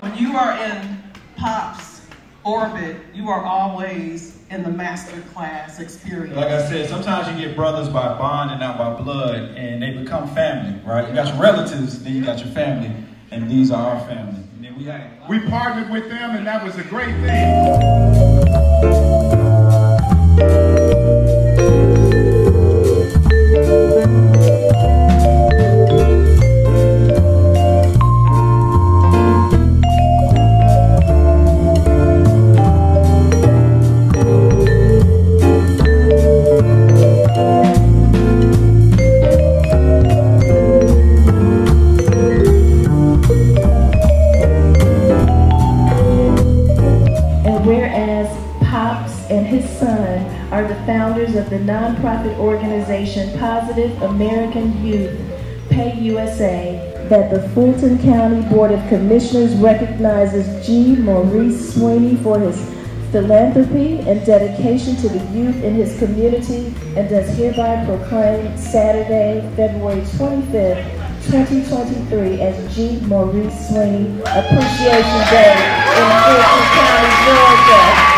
When you are in Pop's orbit, you are always in the master class experience. Like I said, sometimes you get brothers by bond and not by blood, and they become family, right? You got your relatives, then you got your family, and these are our family. And then we partnered with them, and that was a great thing. Of the nonprofit organization Positive American Youth, Pay USA, that the Fulton County Board of Commissioners recognizes G. Maurice Sweeney for his philanthropy and dedication to the youth in his community, and does hereby proclaim Saturday, February 25th, 2023 as G. Maurice Sweeney Appreciation Day in Fulton County, Georgia.